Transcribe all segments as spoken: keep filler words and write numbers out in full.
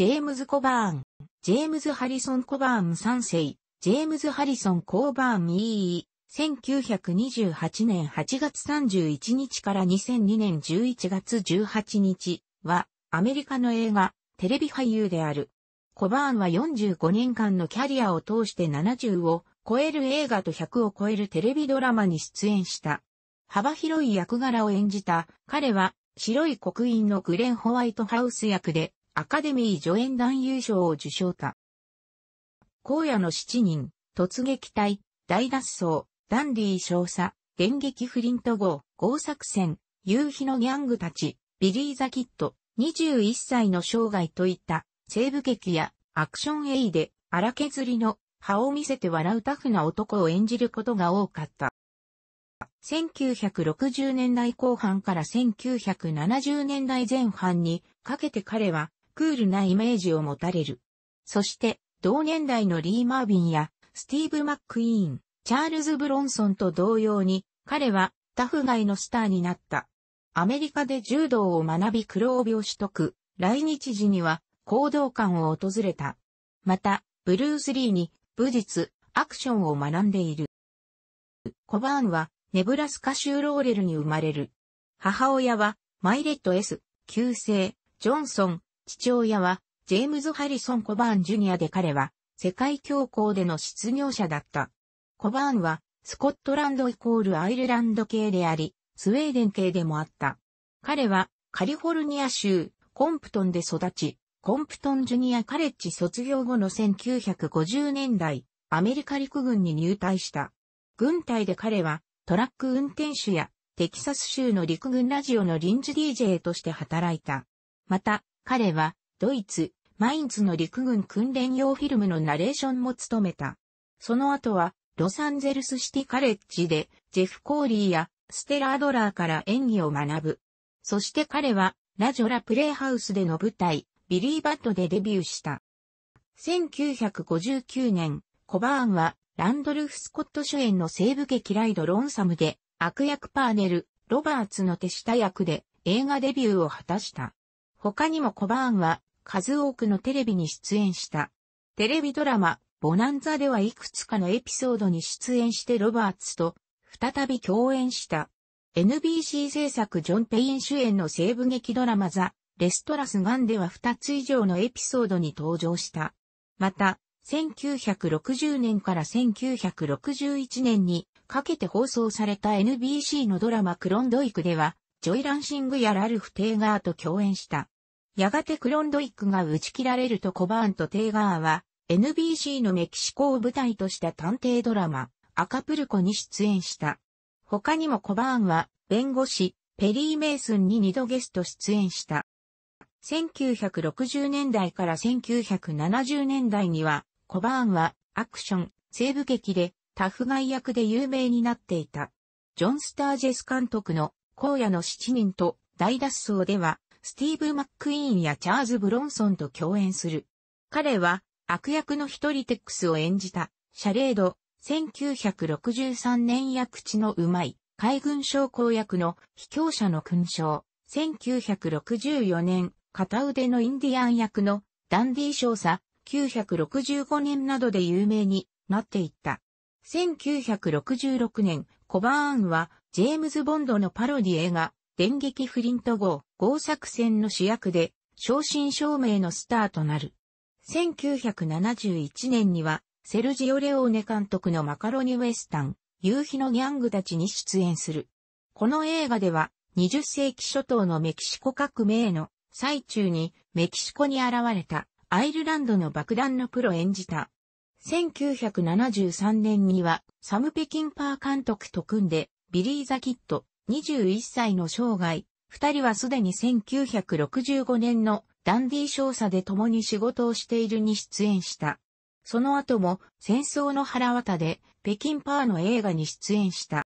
ジェームズ・コバーン、ジェームズ・ハリソン・コバーンさんせい、ジェームズ・ハリソン・コーバーンイーイー、せんきゅうひゃくにじゅうはちねんはちがつさんじゅういちにちからにせんにねんじゅういちがつじゅうはちにちは、アメリカの映画、テレビ俳優である。コバーンはよんじゅうごねんかんのキャリアを通してななじゅうを超える映画とひゃくを超えるテレビドラマに出演した。幅広い役柄を演じた彼は白い刻印のグレン・ホワイトハウス役でアカデミー助演男優賞を受賞した。荒野の七人、突撃隊、大脱走、ダンディ少佐、電撃フリント号、号作戦、夕日のギャングたち、ビリー・ザ・キッド、にじゅういっさいの生涯といった西部劇やアクションエイで荒削りの歯を見せて笑うタフな男を演じることが多かった。せんきゅうひゃくろくじゅうねんだいこうはんからせんきゅうひゃくななじゅうねんだいぜんはんにかけて彼はクールなイメージを持たれる。そして同年代のリー・マービンやスティーブ・マックイーン、チャールズ・ブロンソンと同様に彼はタフガイのスターになった。アメリカで柔道を学び黒帯を取得、来日時には講道館を訪れた。また、ブルース・リーに武術、アクションを学んでいる。コバーンはネブラスカ州ローレルに生まれる。母親はマイレット エス 旧姓ジョンソン、父親はジェームズ・ハリソン・コバーン・ジュニアで彼は世界恐慌での失業者だった。コバーンはスコットランドイコールアイルランド系であり、スウェーデン系でもあった。彼はカリフォルニア州コンプトンで育ち、コンプトンジュニアカレッジ卒業後のせんきゅうひゃくごじゅうねんだい、アメリカ陸軍に入隊した。軍隊で彼はトラック運転手やテキサス州の陸軍ラジオの臨時 ディージェー として働いた。また、彼はドイツ、マインツの陸軍訓練用フィルムのナレーションも務めた。その後はロサンゼルスシティカレッジでジェフ・コーリーやステラ・アドラーから演技を学ぶ。そして彼はラジョラプレイハウスでの舞台、ビリー・バッドでデビューした。せんきゅうひゃくごじゅうきゅうねん、コバーンはランドルフ・スコット主演の西部劇ライド・ロンサムで悪役パーネル・ロバーツの手下役で映画デビューを果たした。他にもコバーンは数多くのテレビに出演した。テレビドラマ、ボナンザではいくつかのエピソードに出演してロバーツと再び共演した。エヌビーシー 制作ジョン・ペイン主演の西部劇ドラマザ・レストラスガンではふたついじょうのエピソードに登場した。また、せんきゅうひゃくろくじゅうねんからせんきゅうひゃくろくじゅういちねんにかけて放送された エヌビーシー のドラマクロンドイクでは、ジョイ・ランシングやラルフ・テイガーと共演した。やがてクロンドイクが打ち切られるとコバーンとテイガーは、エヌビーシー のメキシコを舞台とした探偵ドラマ、アカプルコに出演した。他にもコバーンは、弁護士、ペリー・メイスンににどゲスト出演した。せんきゅうひゃくろくじゅうねんだいからせんきゅうひゃくななじゅうねんだいには、コバーンはアクション、西部劇でタフガイ役で有名になっていた。ジョン・スタージェス監督の荒野の七人と大脱走では、スティーブ・マックイーンやチャーズ・ブロンソンと共演する。彼は悪役の一人テックスを演じた、シャレード、せんきゅうひゃくろくじゅうさんねん役地のうまい、海軍将校役の卑怯者の勲章、せんきゅうひゃくろくじゅうよねん、片腕のインディアン役のダンディ少佐、せんきゅうひゃくろくじゅうごねんなどで有名になっていった。せんきゅうひゃくろくじゅうろくねん、コバーンはジェームズ・ボンドのパロディ映画、電撃フリント号、号作戦の主役で、正真正銘のスターとなる。せんきゅうひゃくななじゅういちねんには、セルジオ・レオーネ監督のマカロニウエスタン、夕日のギャングたちに出演する。この映画では、にじゅっせいき初頭のメキシコ革命の最中にメキシコに現れたアイルランドの爆弾のプロを演じた。せんきゅうひゃくななじゅうさんねんにはサム・ペキンパー監督と組んでビリー・ザ・キッドにじゅういっさいの生涯、二人はすでにせんきゅうひゃくろくじゅうごねんのダンディ少佐で共に仕事をしているに出演した。その後も戦争の腹渡でペキンパーの映画に出演した。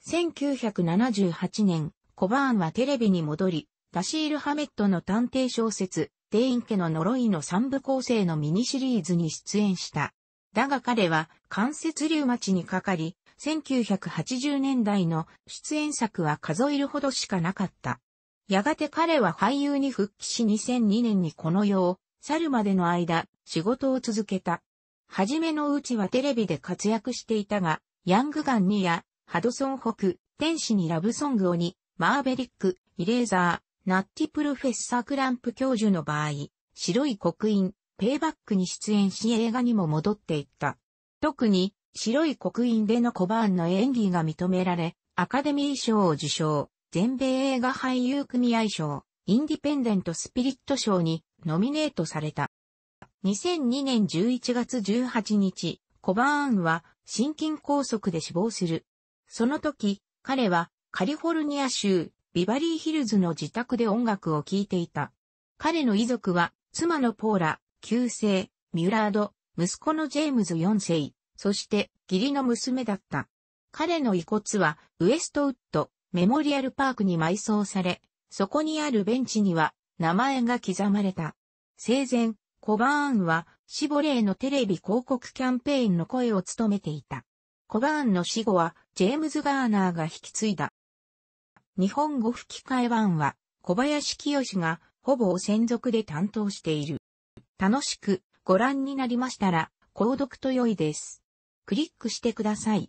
せんきゅうひゃくななじゅうはちねん、コバーンはテレビに戻り、バシール・ハメットの探偵小説、デイン家の呪いのさんぶこうせいのミニシリーズに出演した。だが彼は関節リウマチにかかり、せんきゅうひゃくはちじゅうねんだいの出演作は数えるほどしかなかった。やがて彼は俳優に復帰しにせんにねんにこの世を去るまでの間、仕事を続けた。はじめのうちはテレビで活躍していたが、ヤングガンにや、ハドソン北、天使にラブソングをに、マーベリック、イレーザー、ナッティプロフェッサークランプ教授の場合、白い刻印、ペイバックに出演し映画にも戻っていった。特に、白い刻印でのコバーンの演技が認められ、アカデミー賞を受賞、全米映画俳優組合賞、インディペンデントスピリット賞にノミネートされた。にせんにねんじゅういちがつじゅうはちにち、コバーンは心筋梗塞で死亡する。その時、彼はカリフォルニア州ビバリーヒルズの自宅で音楽を聴いていた。彼の遺族は妻のポーラ、旧姓、ミュラード、息子のジェームズよん世、そして義理の娘だった。彼の遺骨はウエストウッドメモリアルパークに埋葬され、そこにあるベンチには名前が刻まれた。生前、コバーンはシボレーのテレビ広告キャンペーンの声を務めていた。コバーンの死後はジェームズ・ガーナーが引き継いだ。日本語吹き替え版は小林清がほぼ専属で担当している。楽しくご覧になりましたら購読と良いです。クリックしてください。